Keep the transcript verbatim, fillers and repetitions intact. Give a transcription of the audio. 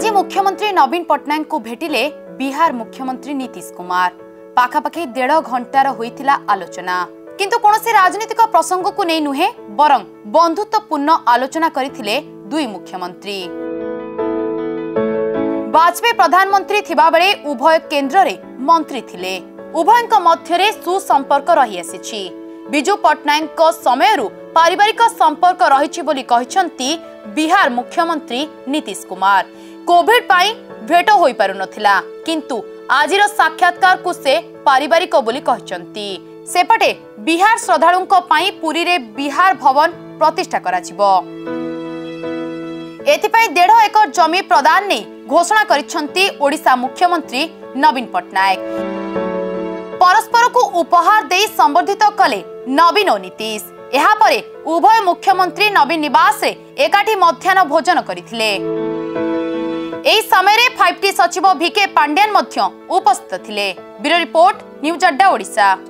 आज मुख्यमंत्री नवीन पटनायक को भेटिले बिहार मुख्यमंत्री नीतीश कुमार। पाखापाखि डेढ़ घंटार होइथिला आलोचना, किंतु कोनोसी राजनीतिक प्रसंग को नै नुहे बरं बंधुत्वपूर्ण आलोचना करिथिले दुई मुख्यमंत्री। बाजपेयी प्रधानमंत्री थिबा बेले उभय केंद्र रे मंत्री थिले। उभयक मध्यरे सुसंपर्क रही आसीछि। बीजू पटनायक समय पारिवारिक संपर्क रही बोली कहिसंती बिहार मुख्यमंत्री नीतीश कुमार। कोविड पाई भेट होई पारुनथिला, किंतु आजिर साक्षात्कार को से पारिवारिक बोली कहिसंती। सेपटे बिहार श्रद्धालुंको पाई पुरी रे बिहार भवन प्रतिष्ठा कराजिबो। एथि पाई डेढ़ एकर जमी प्रदान ने घोषणा करिसंती ओडिशा मुख्यमंत्री नवीन पटनायक। परस्पर को उपहार दे संबोधित कले नवीन और नीतीश। यहाँ परे उभय मुख्यमंत्री नवीन निवास रे एकाठी मध्याह्न भोजन करथिले। एई समय रे फाइव टी सचिव भिके पांड्यान मध्य उपस्थित थिले। ब्यूरो रिपोर्ट न्यूज अड्डा ओडिशा।